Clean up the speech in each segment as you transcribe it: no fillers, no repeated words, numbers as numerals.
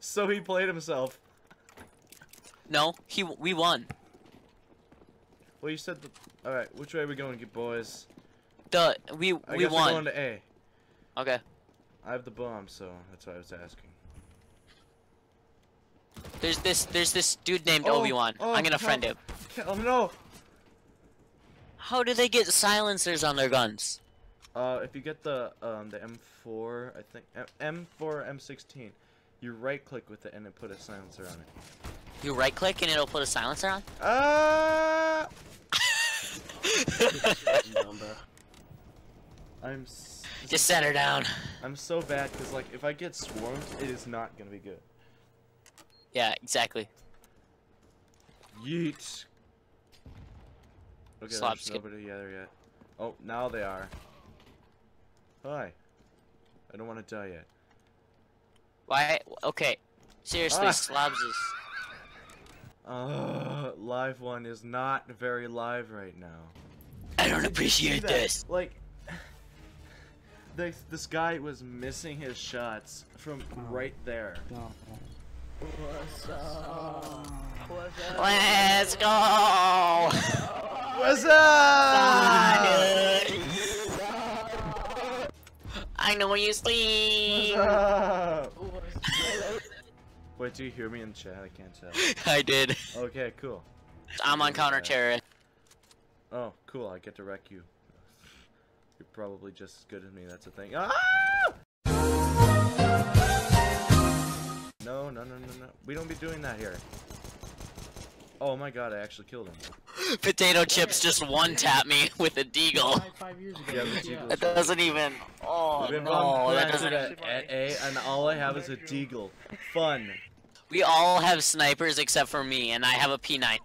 So he played himself. No, we won. Well, you said the... Alright, which way are we going, boys? We won. We're going to A. Okay. I have the bomb, so that's what I was asking. There's this dude named Obi-Wan. I'm gonna friend him. Oh no! How do they get silencers on their guns? If you get the M4, I think M4 M16, you right click with it and it put a silencer on it. You right click and it'll put a silencer on? Just set her down. I'm so bad because like if I get swarmed, it is not gonna be good. Yeah, exactly. Yeet. Okay, there's nobody together yet. Oh, now they are. Hi. I don't want to die yet. Why? Okay. Seriously, slobs is... live one is not very live right now. I don't appreciate this. Like, this guy was missing his shots from right there. No. What's up? Let's go! What's up? I know where you sleep! What's up? Wait, do you hear me in chat? I can't tell. I did. Okay, cool. I'm on counter-terror. Oh, cool. I get to wreck you. You're probably just as good as me, that's a thing. Ah! No. We don't be doing that here. Oh my god, I actually killed him. Potato Chips just one-tapped me with a deagle. 5 years ago. Yeah, that doesn't even... Oh, no, that doesn't... At A, and all I have is a deagle. Fun. We all have snipers except for me, and I have a P9.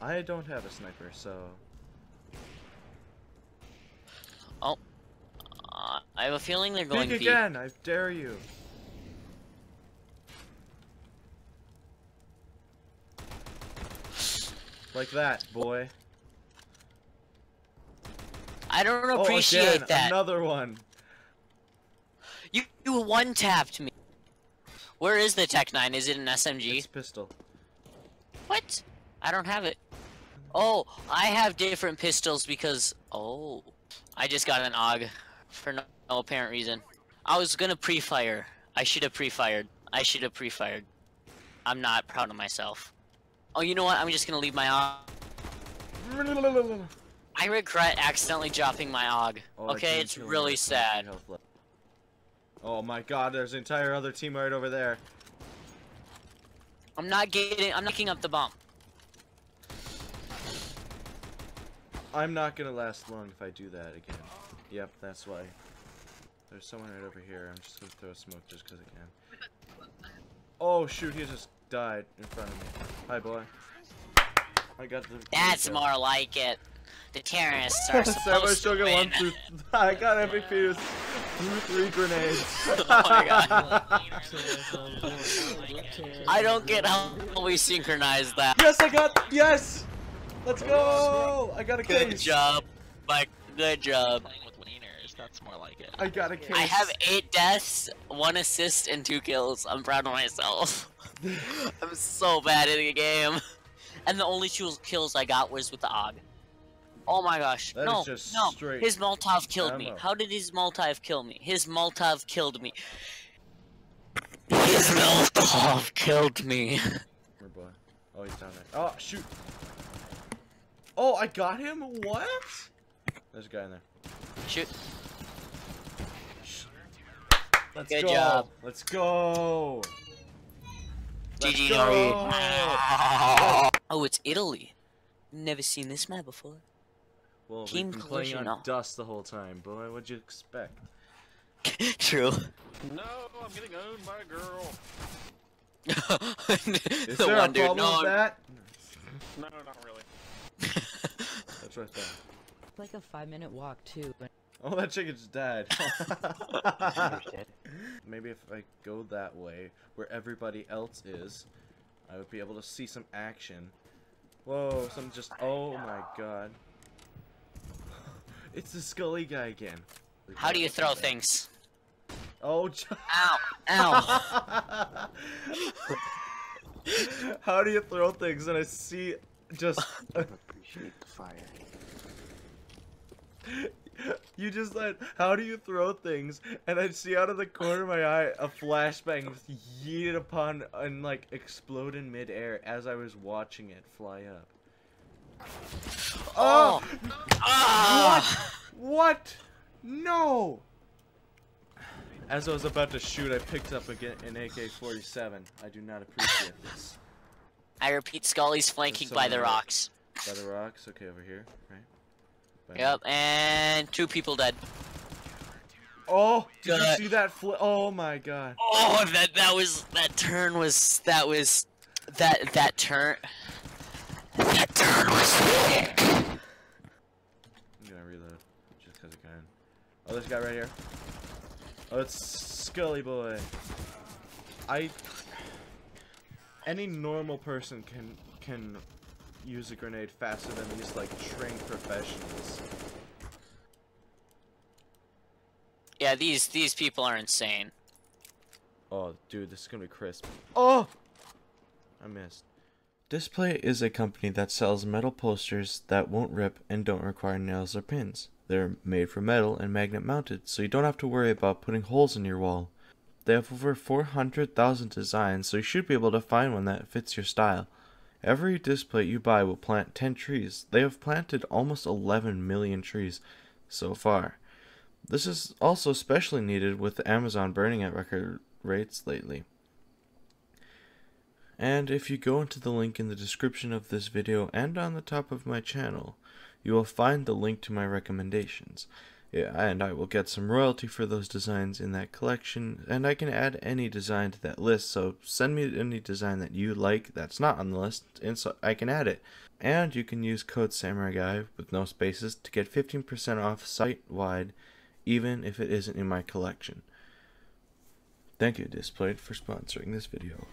I don't have a sniper, so... Oh. I have a feeling they're going Pick again, I dare you. Like that, boy. I don't appreciate again, that. Another one. You one-tapped me. Where is the Tech-9? Is it an SMG? It's pistol. What? I don't have it. Oh, I have different pistols because... Oh. I just got an AUG for no apparent reason. I was gonna pre-fire. I should have pre-fired. I should have pre-fired. I'm not proud of myself. Oh, you know what? I'm just gonna leave my AUG. I regret accidentally dropping my AUG. Oh, okay, it's really sad. Oh my god, there's an entire other team right over there. I'm not picking up the bomb. I'm not gonna last long if I do that again. Yep, that's why. There's someone right over here. I'm just gonna throw a smoke just cause I can. Oh shoot, he just died in front of me. Hi, boy. I got the. That's video. More like it. The terrorists are supposed to win. One, two, I got every few 3 grenades. Oh my god. I don't get how we synchronize that. Yes, I got. Yes. Let's go. I got a case. Good job, Mike. Good job. That's more like it. I got a case. I have 8 deaths, 1 assist, and 2 kills. I'm proud of myself. I'm so bad at the game. And the only 2 kills I got was with the AUG. Oh my gosh. That no, just no. Straight. His Molotov killed me. How did his Molotov kill me? His Molotov killed me. His Molotov killed me. Oh, he's down there. Oh, shoot. Oh, I got him? What? There's a guy in there. Shoot. Let's go. Good job. Let's go. GG. Go. Oh, it's Italy. Never seen this map before. Well, we've been playing on dust the whole time, boy. What'd you expect? True. No, I'm getting owned by a girl. Is there a problem with that? No, not really. That's right there. Like a 5-minute walk too. Oh, that chicken just died. Maybe if I go that way, where everybody else is, I would be able to see some action. Whoa, some just- oh my god. It's the Scully guy again. How do you throw things? Oh, ow! Ow. How do you throw things and I see just... I appreciate the fire. You just said, how do you throw things? And I see out of the corner of my eye a flashbang just yeeted upon and like explode in midair as I was watching it fly up. Oh! What? No! As I was about to shoot, I picked up again an AK-47. I do not appreciate this. I repeat, Scully's flanking by the rocks. By the rocks? Okay, over here, right? Yep, and two people dead. Oh, did you see that flip? Oh my god. Oh, that turn was sick. I'm gonna reload just cause I can. Oh, this guy right here. Oh, it's Scully boy. Any normal person can use a grenade faster than these like trained professionals. Yeah, these people are insane. Oh, dude, this is gonna be crisp. Oh, I missed. Displate is a company that sells metal posters that won't rip and don't require nails or pins. They're made from metal and magnet mounted, so you don't have to worry about putting holes in your wall. They have over 400,000 designs, so you should be able to find one that fits your style. Every display you buy will plant 10 trees. They have planted almost 11 million trees so far. This is also especially needed with Amazon burning at record rates lately. And if you go into the link in the description of this video and on the top of my channel, you will find the link to my recommendations. Yeah, and I will get some royalty for those designs in that collection, and I can add any design to that list, so send me any design that you like that's not on the list, and so I can add it. And you can use code SamuraiGuy with no spaces to get 15% off site-wide, even if it isn't in my collection. Thank you, Displate, for sponsoring this video.